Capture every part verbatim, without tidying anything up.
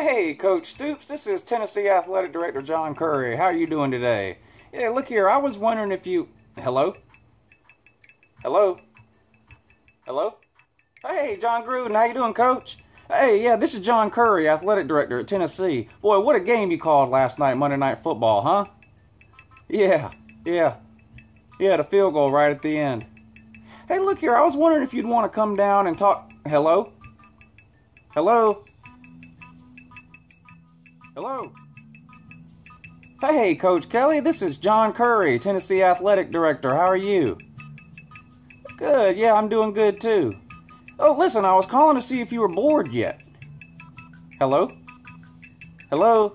Hey, Coach Stoops, this is Tennessee Athletic Director John Curry. How are you doing today? Yeah, look here, I was wondering if you... Hello? Hello? Hello? Hey, Jon Gruden, how you doing, Coach? Hey, yeah, this is John Curry, Athletic Director at Tennessee. Boy, what a game you called last night, Monday Night Football, huh? Yeah, yeah. Yeah, the field goal right at the end. Hey, look here, I was wondering if you'd want to come down and talk... Hello? Hello? Hello? Hey, Coach Kelly, this is John Curry, Tennessee Athletic Director. How are you? Good, yeah, I'm doing good, too. Oh, listen, I was calling to see if you were bored yet. Hello? Hello?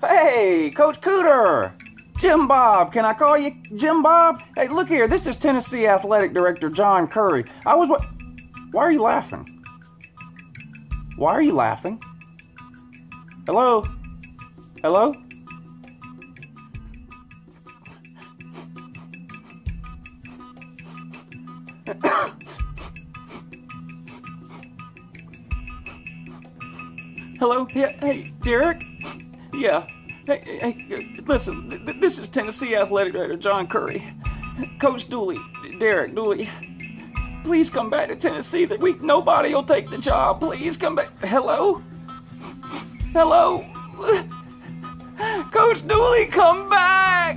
Hey, Coach Cooter! Jim Bob, can I call you Jim Bob? Hey, look here, this is Tennessee Athletic Director John Curry. I was what? Why are you laughing? Why are you laughing? Hello? Hello? Hello? Yeah, hey, Derek? Yeah. Hey, hey, listen, th th this is Tennessee Athletic Director John Curry. Coach Dooley, Derek Dooley, please come back to Tennessee. That week, nobody will take the job. Please come back. Hello? Hello? Coach Dooley, come back!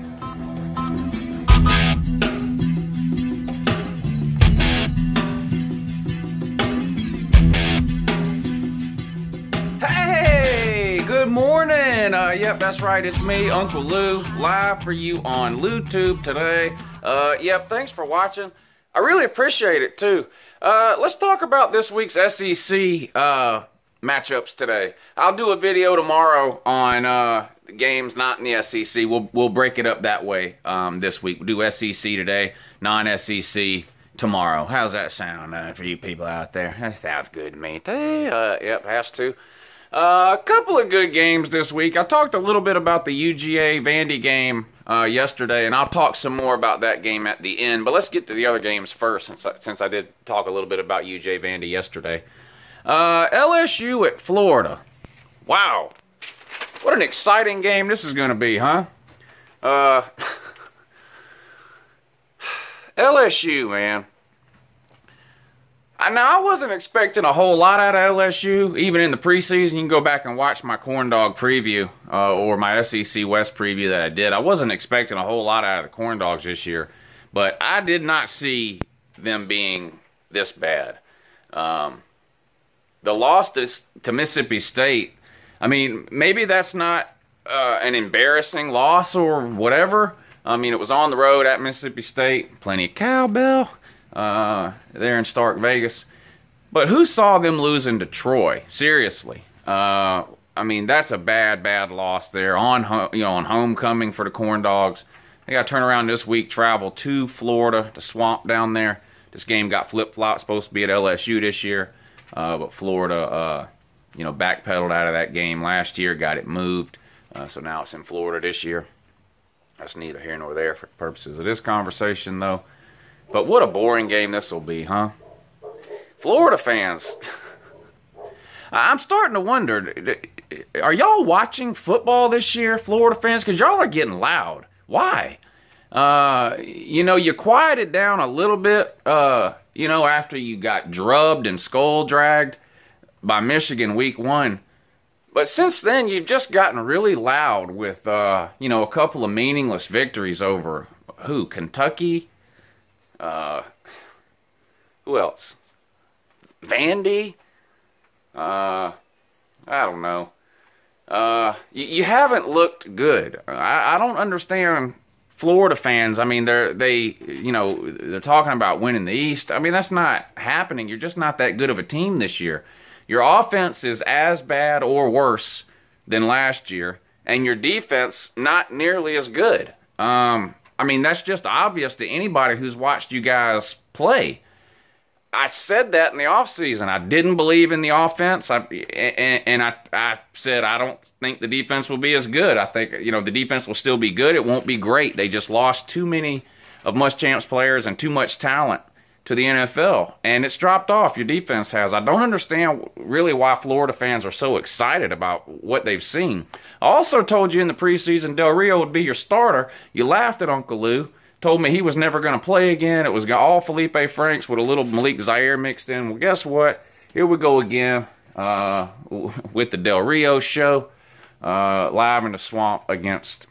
Good morning! Uh, yep, that's right, it's me, Uncle Lou, live for you on LouTube today. Uh, yep, thanks for watching. I really appreciate it, too. Uh, let's talk about this week's S E C uh, matchups today. I'll do a video tomorrow on uh, the games not in the S E C. We'll, we'll break it up that way um, this week. We'll do S E C today, non-S E C tomorrow. How's that sound uh, for you people out there? That sounds good to me. Uh, yep, has to. Uh, a couple of good games this week. I talked a little bit about the U G A-Vandy game uh, yesterday, and I'll talk some more about that game at the end. But let's get to the other games first, since I, since I did talk a little bit about U G A-Vandy yesterday. Uh, L S U at Florida. Wow. What an exciting game this is going to be, huh? Uh, L S U, man. Now, I wasn't expecting a whole lot out of L S U, even in the preseason. You can go back and watch my corn dog preview uh, or my S E C West preview that I did. I wasn't expecting a whole lot out of the corn dogs this year, but I did not see them being this bad. Um, the loss to, to Mississippi State, I mean, maybe that's not uh, an embarrassing loss or whatever. I mean, it was on the road at Mississippi State. Plenty of cowbell. Uh, there in Stark Vegas. But who saw them losing to Troy? Seriously. Uh, I mean, that's a bad, bad loss there on, you know, on homecoming for the Corn Dogs. They got to turn around this week, travel to Florida, to Swamp down there. This game got flip-flopped, supposed to be at L S U this year. Uh, but Florida, uh, you know, backpedaled out of that game last year, got it moved. Uh, so now it's in Florida this year. That's neither here nor there for purposes of this conversation, though. But what a boring game this will be, huh? Florida fans, I'm starting to wonder, are y'all watching football this year, Florida fans? Because y'all are getting loud. Why? Uh, you know, you quieted down a little bit, uh, you know, after you got drubbed and skull-dragged by Michigan week one. But since then, you've just gotten really loud with, uh, you know, a couple of meaningless victories over, who, Kentucky? Uh, who else? Vandy? Uh, I don't know. Uh, you, you haven't looked good. I, I don't understand Florida fans. I mean, they're, they, you know, they're talking about winning the East. I mean, that's not happening. You're just not that good of a team this year. Your offense is as bad or worse than last year, and your defense not nearly as good. Um... I mean, that's just obvious to anybody who's watched you guys play. I said that in the offseason. I didn't believe in the offense, I, and, and I, I said I don't think the defense will be as good. I think, you know, the defense will still be good. It won't be great. They just lost too many of Muschamp's players and too much talent to the N F L, and it's dropped off. Your defense has. I don't understand really why Florida fans are so excited about what they've seen. I also told you in the preseason Del Rio would be your starter. You laughed at Uncle Lou, told me he was never going to play again. It was all Felipe Franks with a little Malik Zaire mixed in. Well, guess what? Here we go again uh, with the Del Rio show, uh, live in the swamp against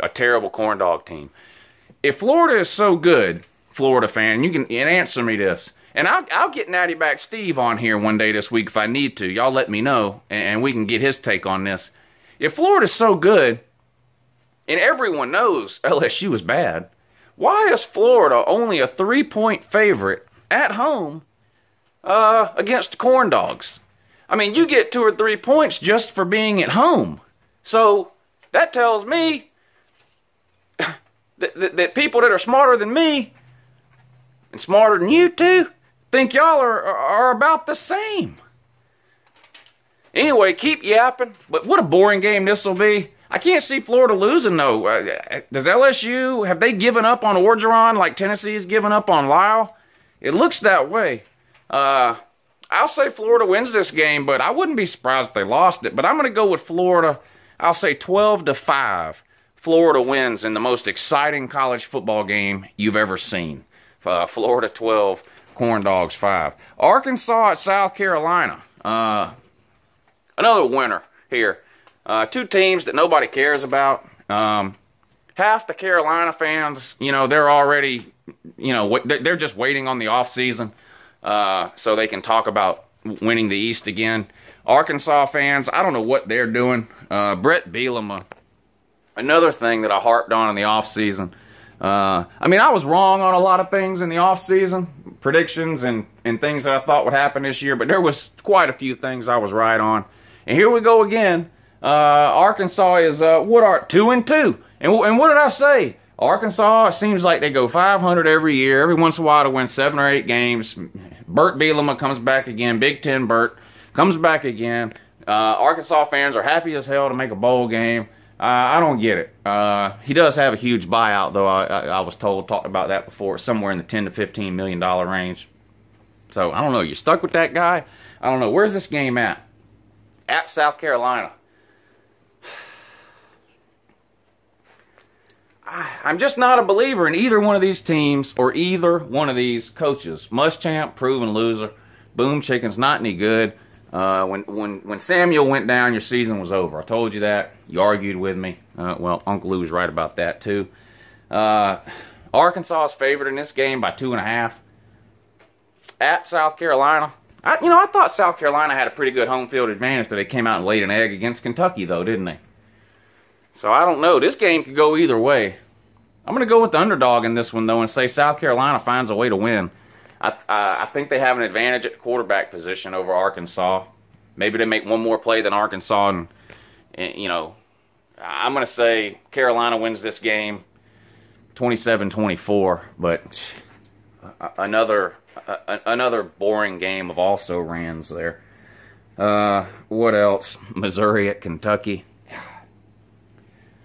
a terrible corndog team. If Florida is so good, Florida fan, you can and answer me this. And I'll, I'll get Natty Back Steve on here one day this week if I need to. Y'all let me know, and we can get his take on this. If Florida's so good, and everyone knows L S U is bad, why is Florida only a three-point favorite at home uh, against the Corn Dogs? I mean, you get two or three points just for being at home. So that tells me that, that, that people that are smarter than me and smarter than you too think y'all are, are, are about the same. Anyway, keep yapping. But what a boring game this will be. I can't see Florida losing, though. Uh, does L S U, have they given up on Orgeron like Tennessee has given up on Lyle? It looks that way. Uh, I'll say Florida wins this game, but I wouldn't be surprised if they lost it. But I'm going to go with Florida. I'll say twelve to five. Florida wins in the most exciting college football game you've ever seen. Uh, Florida twelve, Corn Dogs five. Arkansas at South Carolina. Uh, another winner here. Uh, two teams that nobody cares about. Um, half the Carolina fans, you know, they're already, you know, they're just waiting on the offseason uh, so they can talk about winning the East again. Arkansas fans, I don't know what they're doing. Uh, Bert Bielema, another thing that I harped on in the offseason. Uh, I mean, I was wrong on a lot of things in the offseason, predictions and, and things that I thought would happen this year, but there was quite a few things I was right on. And here we go again. Uh, Arkansas is, uh, what are, two and two. And, and what did I say? Arkansas, it seems like they go five hundred every year. Every once in a while to win seven or eight games. Bert Bielema comes back again. Big Ten Bret comes back again. Uh, Arkansas fans are happy as hell to make a bowl game. Uh, I don't get it. Uh, he does have a huge buyout, though. I, I, I was told, talked about that before, somewhere in the ten to fifteen million dollars range. So, I don't know. You're stuck with that guy? I don't know. Where's this game at? At South Carolina. I, I'm just not a believer in either one of these teams or either one of these coaches. Muschamp, proven loser. Boom Chicken's not any good. Uh, when, when, when Samuel went down, your season was over. I told you that. You argued with me. Uh, well, Uncle Lou was right about that, too. Uh, Arkansas is favored in this game by two and a half. At South Carolina. I, you know, I thought South Carolina had a pretty good home field advantage until they came out and laid an egg against Kentucky, though, didn't they? So, I don't know. This game could go either way. I'm going to go with the underdog in this one, though, and say South Carolina finds a way to win. I, uh, I think they have an advantage at the quarterback position over Arkansas. Maybe they make one more play than Arkansas. And, and you know, I'm going to say Carolina wins this game twenty-seven twenty-four. But another uh, another boring game of also-rans there. Uh, what else? Missouri at Kentucky.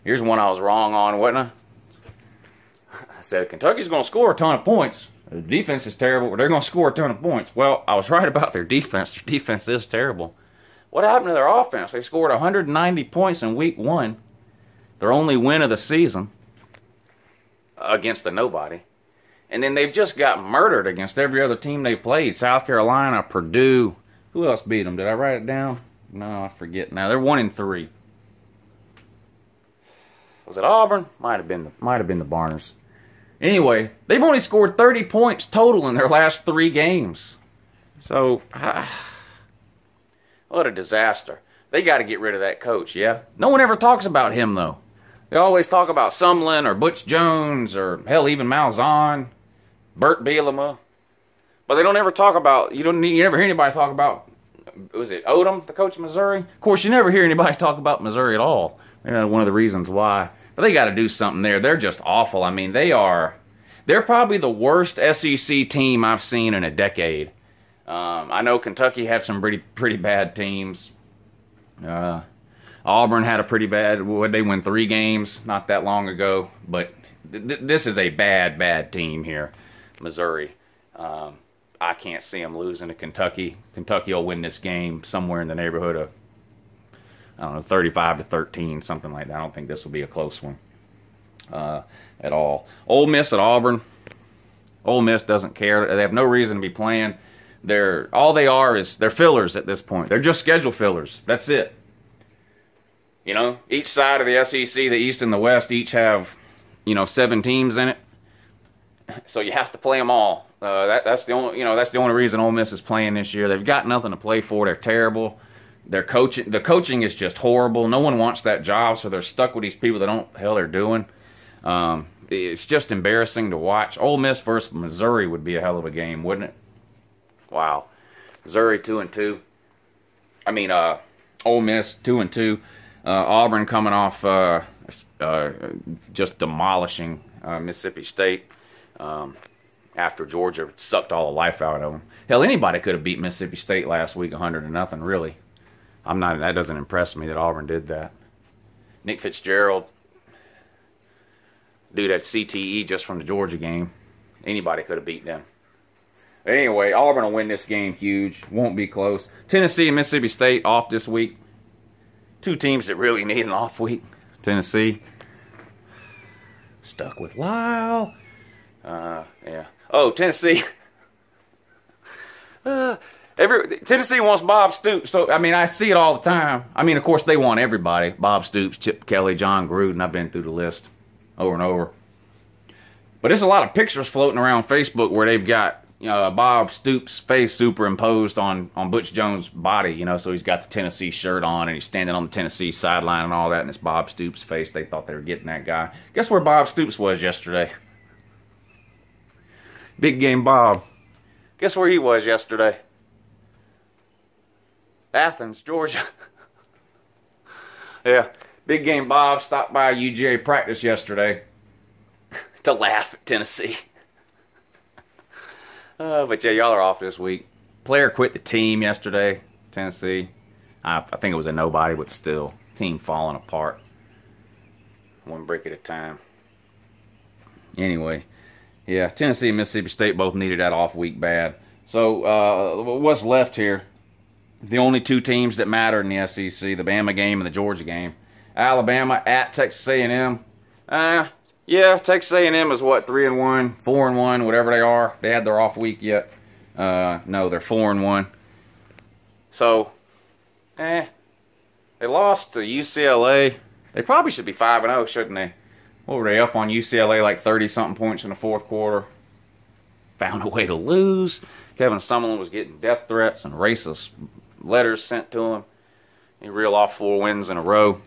Here's one I was wrong on, wasn't I? I said Kentucky's going to score a ton of points. Their defense is terrible. They're going to score a ton of points. Well, I was right about their defense. Their defense is terrible. What happened to their offense? They scored one hundred ninety points in week one. Their only win of the season against a nobody. And then they've just got murdered against every other team they've played. South Carolina, Purdue. Who else beat them? Did I write it down? No, I forget now. They're one and three. Was it Auburn? Might have been the, might have been the Barners. Anyway, they've only scored thirty points total in their last three games. So, ah, what a disaster. They got to get rid of that coach, yeah? No one ever talks about him, though. They always talk about Sumlin or Butch Jones or, hell, even Malzahn, Bert Bielema. But they don't ever talk about, you don't you never hear anybody talk about, was it Odom, the coach of Missouri? Of course, you never hear anybody talk about Missouri at all. You know, one of the reasons why. But they got to do something there. They're just awful. I mean, they are... They're probably the worst S E C team I've seen in a decade. Um, I know Kentucky had some pretty pretty bad teams. Uh, Auburn had a pretty bad... They won three games not that long ago. But th th this is a bad, bad team here. Missouri. Um, I can't see them losing to Kentucky. Kentucky will win this game somewhere in the neighborhood of, I don't know, thirty-five to thirteen, something like that. I don't think this will be a close one uh, at all. Ole Miss at Auburn. Ole Miss doesn't care. They have no reason to be playing. They're, all they are is they're fillers at this point. They're just schedule fillers. That's it. You know, each side of the S E C, the East and the West, each have, you know, seven teams in it. So you have to play them all. Uh, that, that's the only, you know, that's the only reason Ole Miss is playing this year. They've got nothing to play for. They're terrible. Their coaching, the coaching is just horrible. No one wants that job, so they're stuck with these people that don't know what the hell they're doing. Um, it's just embarrassing to watch. Ole Miss versus Missouri would be a hell of a game, wouldn't it? Wow, Missouri two and two. I mean, uh, Ole Miss two and two. Uh, Auburn coming off uh, uh, just demolishing uh, Mississippi State. Um, after Georgia sucked all the life out of them. Hell, anybody could have beat Mississippi State last week a hundred to nothing, really. I'm not, that doesn't impress me that Auburn did that. Nick Fitzgerald, dude had C T E just from the Georgia game. Anybody could have beat them. Anyway, Auburn will win this game huge. Won't be close. Tennessee and Mississippi State off this week. Two teams that really need an off week. Tennessee. Stuck with Lyle. Uh, yeah. Oh, Tennessee. uh, every Tennessee wants Bob Stoops. So, I mean, I see it all the time. I mean, of course, they want everybody. Bob Stoops, Chip Kelly, Jon Gruden. I've been through the list over and over. But there's a lot of pictures floating around Facebook where they've got uh, Bob Stoops' face superimposed on, on Butch Jones' body. You know, so he's got the Tennessee shirt on and he's standing on the Tennessee sideline and all that. And it's Bob Stoops' face. They thought they were getting that guy. Guess where Bob Stoops was yesterday? Big Game Bob. Guess where he was yesterday? Athens, Georgia. Yeah, Big Game Bob stopped by U G A practice yesterday to laugh at Tennessee. uh, but yeah, y'all are off this week. Player quit the team yesterday, Tennessee. I, I think it was a nobody, but still. Team falling apart. One break at a time. Anyway. Yeah, Tennessee and Mississippi State both needed that off week bad. So uh, what's left here? The only two teams that matter in the S E C, the Bama game and the Georgia game. Alabama at Texas A and M. Uh, yeah, Texas A and M is what, three and one, four and one, whatever they are. They had their off week yet. Uh, no, they're four and one. So, eh, they lost to U C L A. They probably should be five and zero, shouldn't they? What were they up on U C L A like thirty-something points in the fourth quarter? Found a way to lose. Kevin Sumlin was getting death threats and racist letters sent to him. He reeled off four wins in a row.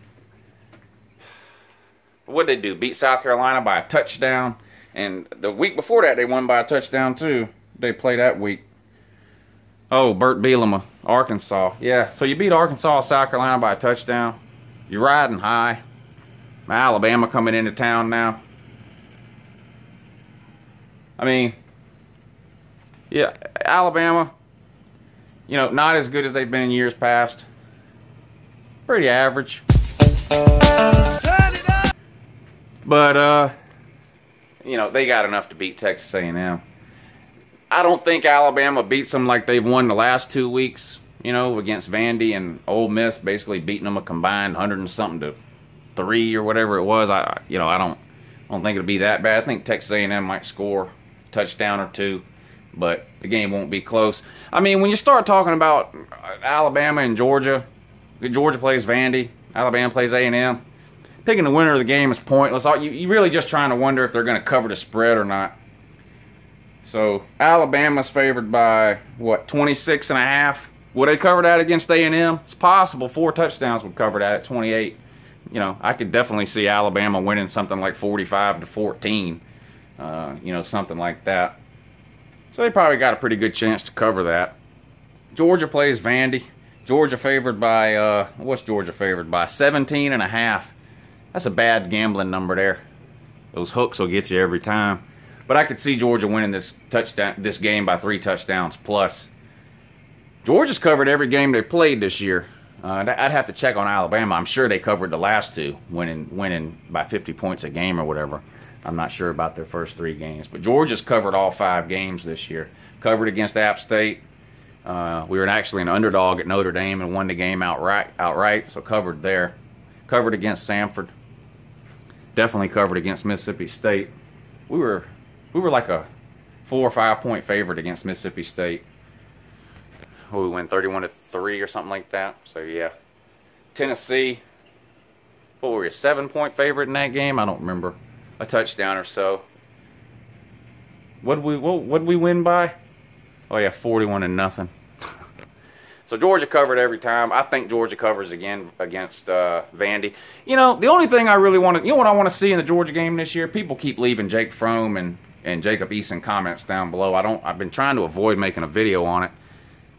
What'd they do? Beat South Carolina by a touchdown. And the week before that, they won by a touchdown, too. They play that week. Oh, Bert Bielema, Arkansas. Yeah, so you beat Arkansas, South Carolina by a touchdown. You're riding high. Alabama coming into town now. I mean, yeah, Alabama, you know, not as good as they've been in years past. Pretty average. But, uh, you know, they got enough to beat Texas A and M. I don't think Alabama beats them like they've won the last two weeks, you know, against Vandy and Ole Miss, basically beating them a combined a hundred and something to three or whatever it was. I you know I don't I don't think it'll be that bad. I think Texas A and M might score a touchdown or two, but the game won't be close. I mean, when you start talking about Alabama and Georgia, Georgia plays Vandy, Alabama plays A and M. Picking the winner of the game is pointless. You you really just trying to wonder if they're going to cover the spread or not. So Alabama's favored by what, twenty-six and a half? Would they cover that against A and M? It's possible four touchdowns would cover that at twenty-eight. You know, I could definitely see Alabama winning something like forty-five to fourteen, uh, you know, something like that. So they probably got a pretty good chance to cover that. Georgia plays Vandy. Georgia favored by, uh, what's Georgia favored by? seventeen and a half. That's a bad gambling number there. Those hooks will get you every time. But I could see Georgia winning this touchdown, this game by three touchdowns plus. Georgia's covered every game they've played this year. Uh, I'd have to check on Alabama. I'm sure they covered the last two, winning winning by fifty points a game or whatever. I'm not sure about their first three games. But Georgia's covered all five games this year. Covered against App State. Uh, we were actually an underdog at Notre Dame and won the game outright, outright, so covered there. Covered against Samford. Definitely covered against Mississippi State. We were, we were like a four or five-point favorite against Mississippi State. We win thirty-one to three or something like that. So, yeah. Tennessee, what were we, a seven-point favorite in that game? I don't remember. A touchdown or so. What did we, what, what did we win by? Oh, yeah, forty-one to nothing. So, Georgia covered every time. I think Georgia covers again against uh, Vandy. You know, the only thing I really want to, you know what I want to see in the Georgia game this year? People keep leaving Jake Fromm and, and Jacob Eason comments down below. I don't, I've been trying to avoid making a video on it.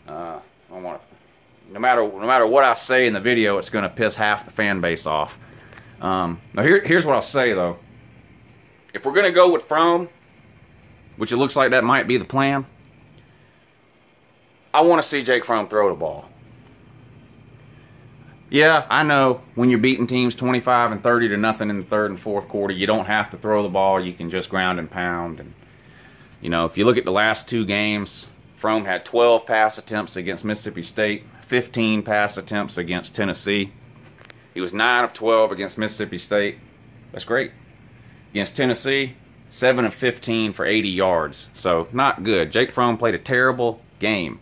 Uh, I want to, no matter no matter what I say in the video, it's going to piss half the fan base off. Um, now here, here's what I'll say though. If we're going to go with Fromm, which it looks like that might be the plan, I want to see Jake Fromm throw the ball. Yeah, I know when you're beating teams twenty-five and thirty to nothing in the third and fourth quarter, you don't have to throw the ball. You can just ground and pound. And you know, if you look at the last two games, Fromm had twelve pass attempts against Mississippi State, fifteen pass attempts against Tennessee. He was nine of twelve against Mississippi State. That's great. Against Tennessee, seven of fifteen for eighty yards. So, not good. Jake Fromm played a terrible game.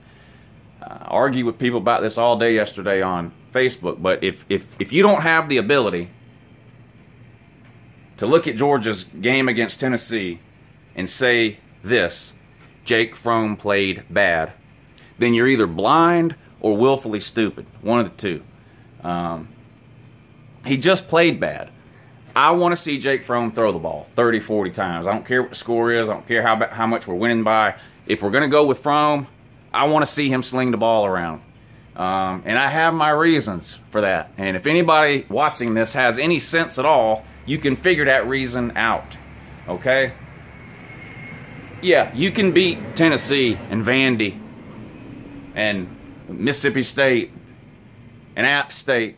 Uh, argue with people about this all day yesterday on Facebook, but if, if, if you don't have the ability to look at Georgia's game against Tennessee and say this, Jake Fromm played bad, then you're either blind or willfully stupid. One of the two. Um, he just played bad. I want to see Jake Fromm throw the ball thirty, forty times. I don't care what the score is. I don't care how, how much we're winning by. If we're going to go with Fromm, I want to see him sling the ball around. Um, and I have my reasons for that. And if anybody watching this has any sense at all, you can figure that reason out. Okay? Yeah, you can beat Tennessee and Vandy and Mississippi State and App State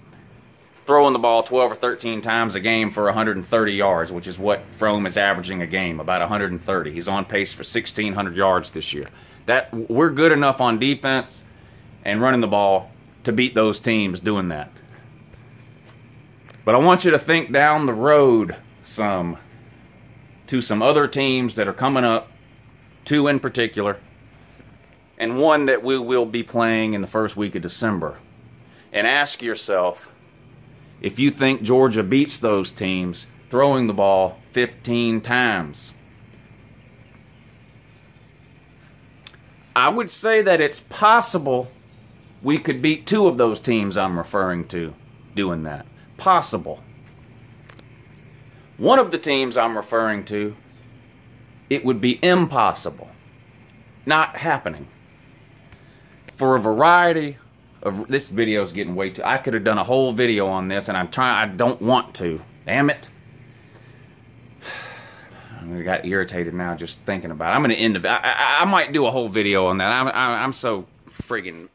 throwing the ball twelve or thirteen times a game for one hundred thirty yards, which is what Fromm is averaging a game, about one hundred thirty. He's on pace for sixteen hundred yards this year. That we're good enough on defense and running the ball to beat those teams doing that. But I want you to think down the road some to some other teams that are coming up, two in particular, and one that we will be playing in the first week of December. And ask yourself, if you think Georgia beats those teams, throwing the ball fifteen times. I would say that it's possible we could beat two of those teams I'm referring to doing that. Possible. One of the teams I'm referring to, it would be impossible, not happening, for a variety of. This video's getting way too. I could have done a whole video on this, and I'm trying. I don't want to. Damn it! I got irritated now just thinking about it. I'm gonna end it. I, I, I might do a whole video on that. I'm I, I'm so friggin'